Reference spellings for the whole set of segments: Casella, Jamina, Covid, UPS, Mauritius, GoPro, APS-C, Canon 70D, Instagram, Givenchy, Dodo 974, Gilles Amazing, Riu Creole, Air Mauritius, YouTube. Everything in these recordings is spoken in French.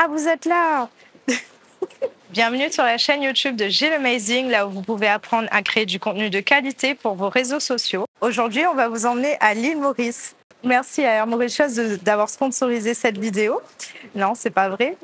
Ah, vous êtes là! Bienvenue sur la chaîne YouTube de Gilles Amazing, là où vous pouvez apprendre à créer du contenu de qualité pour vos réseaux sociaux. Aujourd'hui, on va vous emmener à l'île Maurice. Merci à Air Mauritius d'avoir sponsorisé cette vidéo. Non, c'est pas vrai.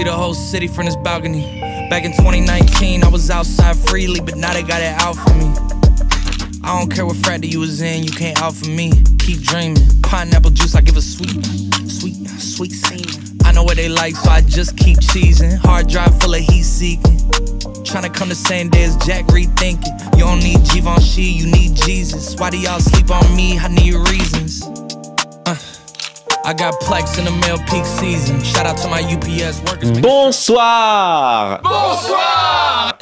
The whole city from this balcony. Back in 2019, I was outside freely, but now they got it out for me. I don't care what fratty you was in, you can't out for me. Keep dreaming. Pineapple juice, I give a sweet, sweet, sweet semen. I know what they like, so I just keep cheesing. Hard drive full of heat seeking. Tryna come the same day as Jack, rethinking. You don't need Givenchy, you need Jesus. Why do y'all sleep on me? I need reasons. I got plaques in the mail peak season. Shout out to my UPS workers. Bonsoir. Bonsoir.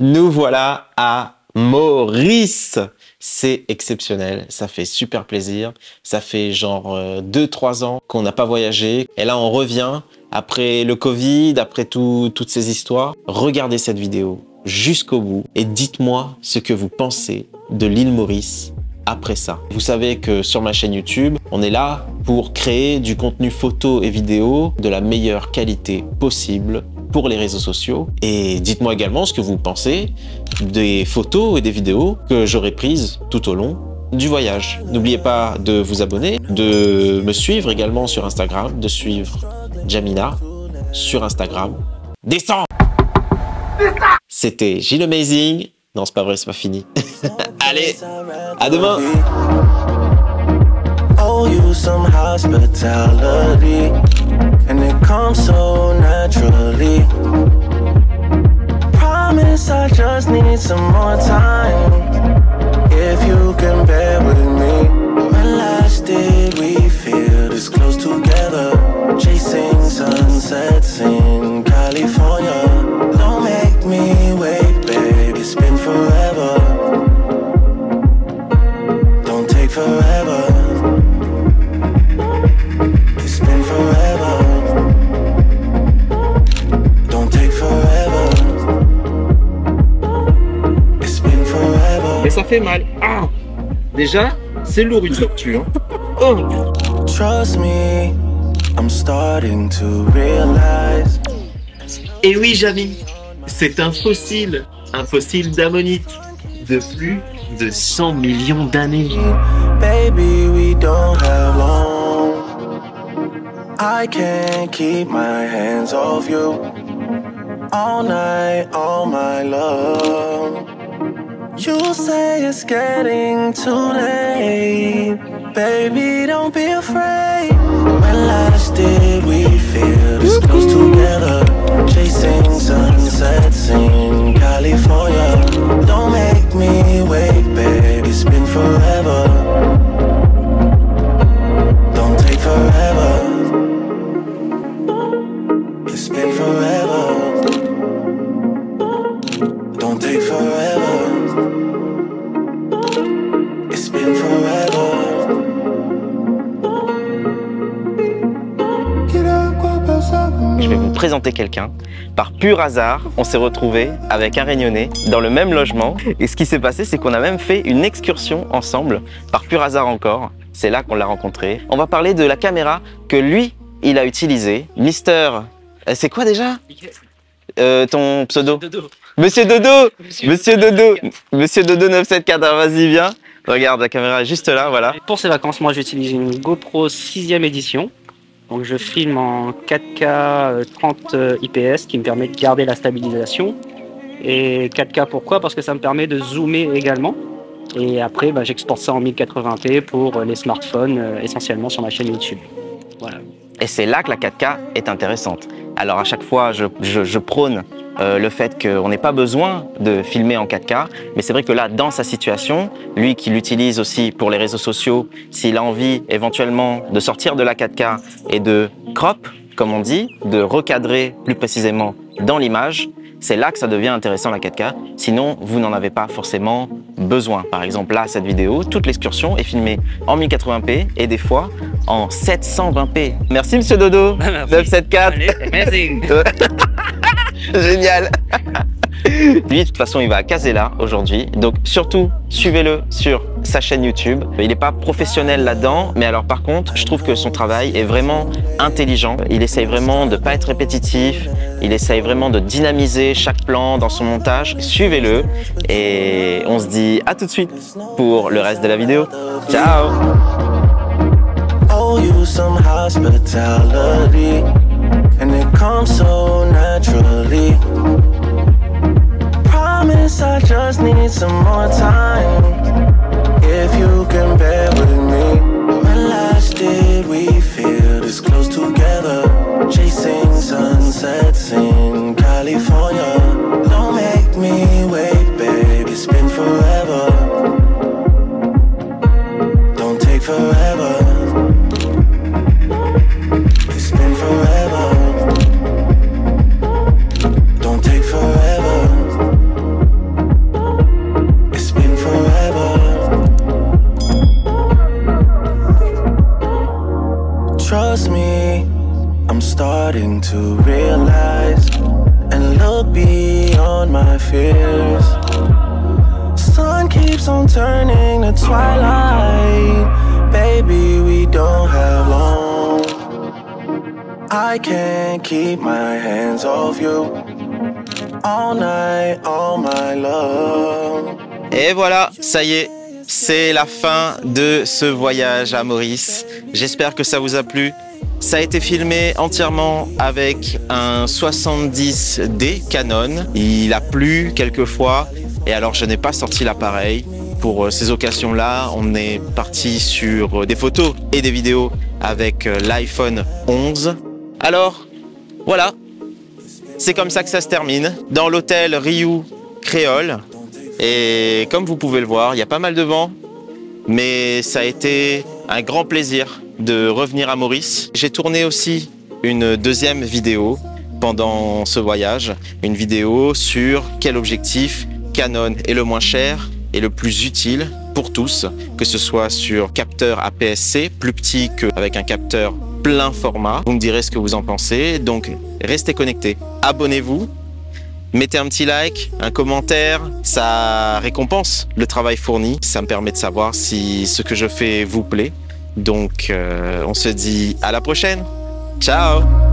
Nous voilà à Maurice. C'est exceptionnel, ça fait super plaisir. Ça fait genre 2-3 ans qu'on n'a pas voyagé. Et là, on revient après le Covid, après toutes ces histoires. Regardez cette vidéo jusqu'au bout et dites-moi ce que vous pensez de l'île Maurice. Après ça, vous savez que sur ma chaîne YouTube, on est là pour créer du contenu photo et vidéo de la meilleure qualité possible pour les réseaux sociaux. Et dites-moi également ce que vous pensez des photos et des vidéos que j'aurai prises tout au long du voyage. N'oubliez pas de vous abonner, de me suivre également sur Instagram, de suivre Jamina sur Instagram. Descends! C'était Gilles Amazing. Non, c'est pas vrai, c'est pas fini. Allez, à demain. Owe you some hospitality, and it comes so naturally. Promise I just need some more time, if you can bear with me. When last did we feel this close together, chasing sunsets in California? Don't make me wait, babe, it's been forever. Forever, it's been forever. Don't take forever. It's been forever. Mais ça fait mal. Ah, déjà, c'est lourd une torture. Oh. Trust me, I'm starting to realize. Et oui, Jamie, c'est un fossile d'ammonite de plus de 100 millions d'années. Baby, we don't have long. I can't keep my hands off you. All night, all my love. You say it's getting too late. Baby, don't be afraid. When last did we feel this close together? Chasing sunsets in California. Don't make me wait, baby, it's been forever. Je vais vous présenter quelqu'un. Par pur hasard, on s'est retrouvés avec un Réunionnais dans le même logement. Et ce qui s'est passé, c'est qu'on a même fait une excursion ensemble. Par pur hasard encore, c'est là qu'on l'a rencontré. On va parler de la caméra que lui, il a utilisée. Mister, c'est quoi déjà ton pseudo? Dodo. Monsieur Dodo. Monsieur Dodo. Monsieur Dodo 974, vas-y, viens. Regarde, la caméra est juste là, voilà. Pour ces vacances, moi j'utilise une GoPro 6e édition. Donc je filme en 4K 30 IPS qui me permet de garder la stabilisation. Et 4K pourquoi? Parce que ça me permet de zoomer également. Et après j'exporte ça en 1080p pour les smartphones essentiellement sur ma chaîne YouTube. Voilà. Et c'est là que la 4K est intéressante. Alors à chaque fois, je prône le fait qu'on n'ait pas besoin de filmer en 4K, mais c'est vrai que là, dans sa situation, lui qui l'utilise aussi pour les réseaux sociaux, s'il a envie éventuellement de sortir de la 4K et de crop, comme on dit, de recadrer plus précisément dans l'image, c'est là que ça devient intéressant la 4K, sinon vous n'en avez pas forcément besoin. Par exemple là, cette vidéo, toute l'excursion est filmée en 1080p et des fois en 720p. Merci monsieur Dodo, bah, merci. 974. Amazing. Génial. Lui, de toute façon, il va à Casella aujourd'hui, donc surtout suivez-le sur sa chaîne YouTube. Il n'est pas professionnel là-dedans, mais alors par contre, je trouve que son travail est vraiment intelligent. Il essaye vraiment de ne pas être répétitif, il essaye vraiment de dynamiser chaque plan dans son montage. Suivez-le et on se dit à tout de suite pour le reste de la vidéo. Ciao. I just need some more time. If you can bear with me. When last did we feel this close together? Chasing sunsets in California. Don't make me wait, babe, it's been forever. Don't take forever. Trust me, I'm starting to realize and look beyond my fears. Sun keeps on turning to twilight. Baby, we don't have long. I can't keep my hands off you. All night, all my love. Et voilà, ça y est. C'est la fin de ce voyage à Maurice. J'espère que ça vous a plu. Ça a été filmé entièrement avec un 70D Canon. Il a plu quelques fois et alors je n'ai pas sorti l'appareil. Pour ces occasions-là, on est parti sur des photos et des vidéos avec l'iPhone 11. Alors, voilà, c'est comme ça que ça se termine. Dans l'hôtel Riu Creole. Et comme vous pouvez le voir, il y a pas mal de vent, mais ça a été un grand plaisir de revenir à Maurice. J'ai tourné aussi une deuxième vidéo pendant ce voyage, une vidéo sur quel objectif Canon est le moins cher et le plus utile pour tous, que ce soit sur capteur APS-C, plus petit qu'avec un capteur plein format. Vous me direz ce que vous en pensez, donc restez connectés, abonnez-vous. Mettez un petit like, un commentaire, ça récompense le travail fourni. Ça me permet de savoir si ce que je fais vous plaît. Donc, on se dit à la prochaine. Ciao!